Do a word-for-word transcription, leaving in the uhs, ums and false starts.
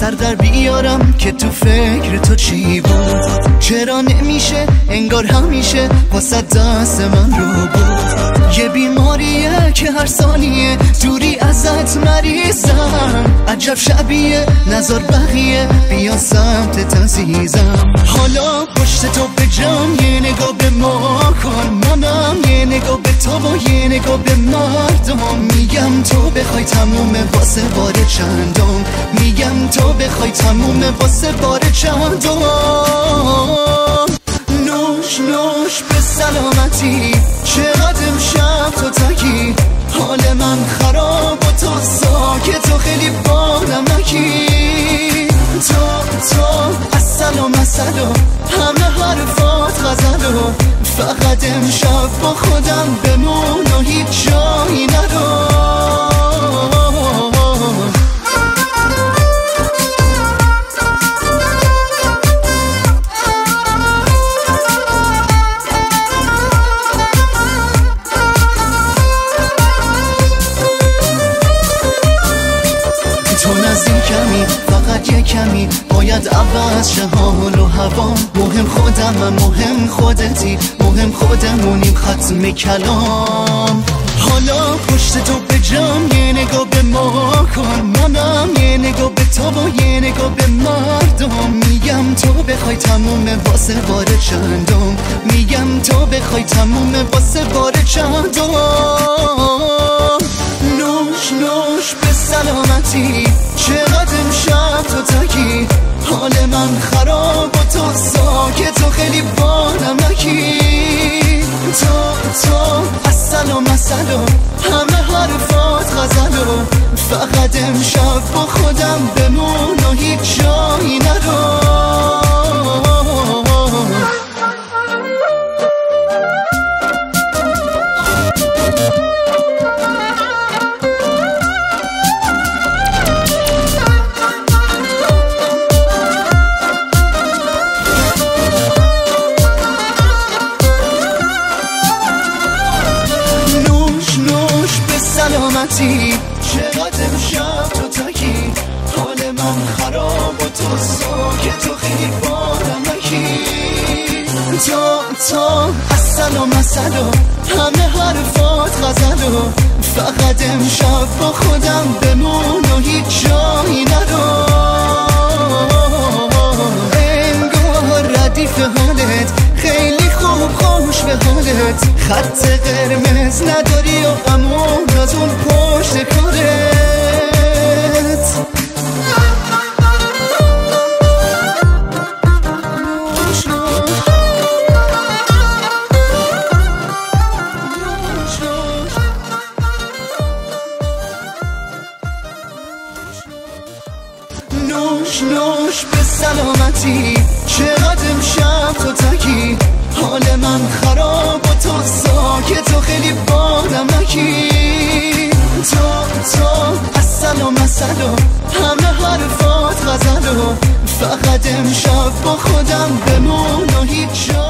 سر در بیارم که تو فکر تو چی بود. چرا نمیشه انگار همیشه واسه دست من رو بود. یه بیماریه که هر ثانیه دوری ازت مریضم. عجب شبیه نظر بقیه بیا سمت تزیزم. حالا پشت تو به جم یه نگاه به ما کن، منم یه نگاه به تو و یه نگاه به مردم. میگم تو بخوای تموم واسه بار چندم، میگم تو بخوای تموم واسه بار چندم. نوش نوش به سلامتی، چقدر امشب تو تکی، حال من خراب و تو ساکت و خیلی بادمکی. تو تو اصل و مثل و همه حرفات غزل و فقط امشب با خودم بمون و هیچ جایی نرو. کمی باید عوض شه حال و هوام. مهم خودمم، مهم خودتی، مهم خودمونیم ختم کلام. حالا پشت تو به جام یه نگاه به ما کن، منم یه نگاه به تو و یه نگاه به مردم. میگم تو بخوای تموم واسه بار چندم، میگم تو بخوای تموم واسه بار چندم. نوش نوش به سلامتی، چقدر امشب تو تکی، حال من خراب و تو ساکت و خیلی بانمکی. تو تو اصل و مثل و همه حرفات غزل و فقط امشب با خودم بمون و هیچ جایی نرو. چقدر امشب تو تکی، حال من خراب و تو ساکت و خیلی بادمکی. تو تو اصل و مثل و همه حرفات غزل و فقط امشب با خودم بمون و هیچ جایی نرو. انگار ردیف حالت خیلی خوب خوش به حالت، خط قرمز نداری و غمون از اون پشت کارت. نوش نوش به سلامتی، چقدر امشب تو تکی، حال من خراب و تو ساکت و خیلی بادمکی. تو تو اصل و مثل و همه حرفات غزل و فقط امشب با خودم بمون و هیچ جا